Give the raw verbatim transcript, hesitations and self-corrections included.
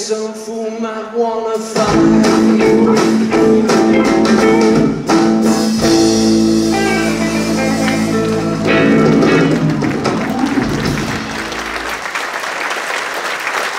Some fool might wanna fight.